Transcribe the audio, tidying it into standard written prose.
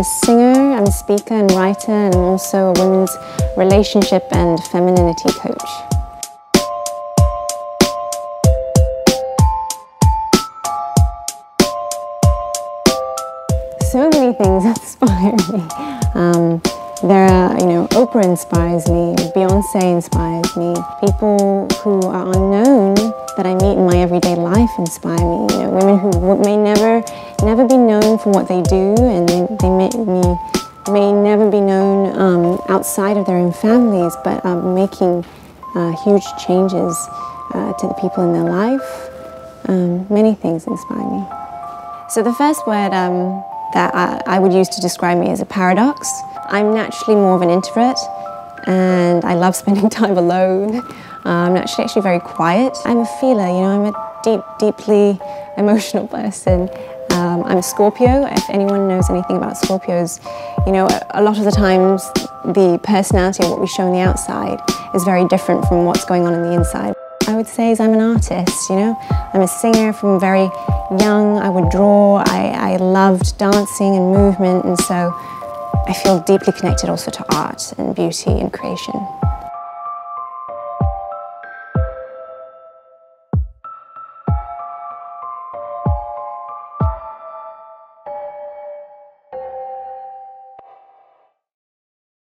I'm a singer, I'm a speaker and writer, and I'm also a women's relationship and femininity coach. So many things inspire me. Oprah inspires me, Beyonce inspires me, people who are unknown that I meet in my everyday life inspire me. You know, women who may never be known for what they do, and they may never be known outside of their own families, but are making huge changes to the people in their life. Many things inspire me. So the first word that I would use to describe me is a paradox. I'm naturally more of an introvert, and I love spending time alone. I'm actually very quiet. I'm a feeler, you know, I'm a deeply emotional person. I'm a Scorpio. If anyone knows anything about Scorpios, you know, a lot of the times the personality of what we show on the outside is very different from what's going on in the inside. I would say is I'm an artist, you know. I'm a singer from very young. I would draw. I loved dancing and movement, and so I feel deeply connected also to art and beauty and creation.